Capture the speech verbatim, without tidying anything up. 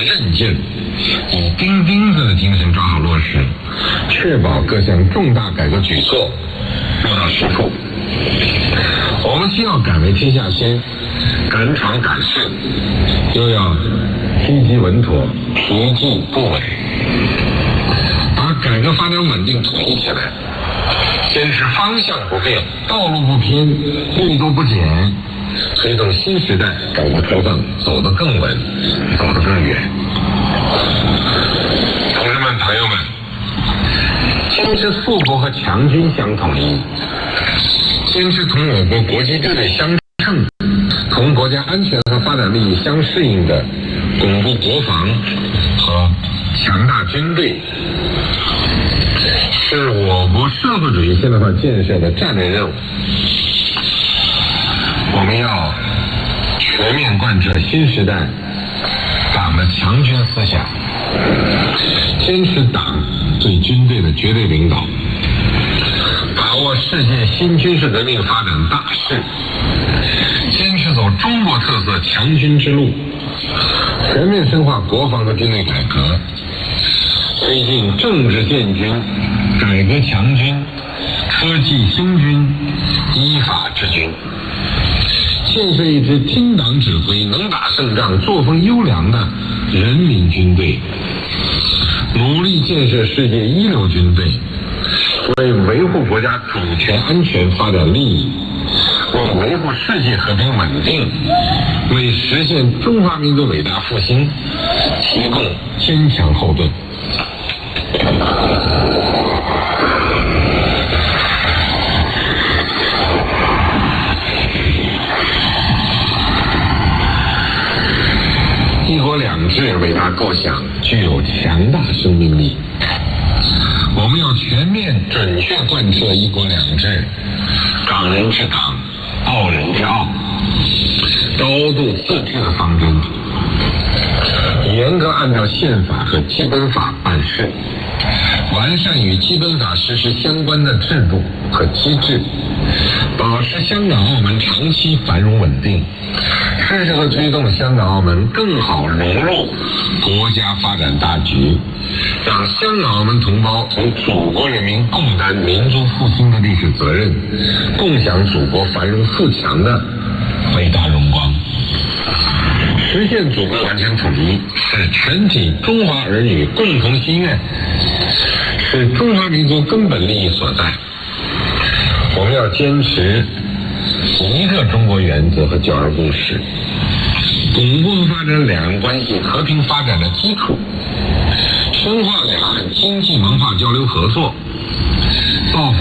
韧劲，以钉钉子的精神抓好落实，确保各项重大改革举措落到实处。我们既要敢为天下先，敢闯敢试，又要积极稳妥、疲寂不为，把改革发展稳定统一起来，坚持方向不变、道路不偏、力度不减。 推动新时代改革开放走得更稳，走得更远。同志们、朋友们，坚持富国和强军相统一，坚持同我国国际地位相称、同国家安全和发展利益相适应的巩固国防和强大军队，是我国社会主义现代化建设的战略任务。 我们要全面贯彻新时代党的强军思想，坚持党对军队的绝对领导，把握世界新军事革命发展大势，坚持走中国特色强军之路，全面深化国防和军队改革，推进政治建军、改革强军、科技兴军、依法治军。 建设一支听党指挥、能打胜仗、作风优良的人民军队，努力建设世界一流军队，为维护国家主权安全发展利益，为维护世界和平稳定，为实现中华民族伟大复兴提供坚强后盾。 一国两制伟大构想具有强大生命力，我们要全面准确贯彻一国两制、港人治港、澳人治澳、高度自治的方针，严格按照宪法和基本法办事，完善与基本法实施相关的制度和机制，保持香港、澳门长期繁荣稳定。 支持和推动香港、澳门更好融入国家发展大局，让香港、澳门同胞同祖国人民共担民族复兴的历史责任，共享祖国繁荣富强的伟大荣光。实现祖国完全统一是全体中华儿女共同心愿，是中华民族根本利益所在。我们要坚持 一个中国原则和九二共识，巩固发展两岸关系和平发展的基础，深化两岸经济文化交流合作，造福。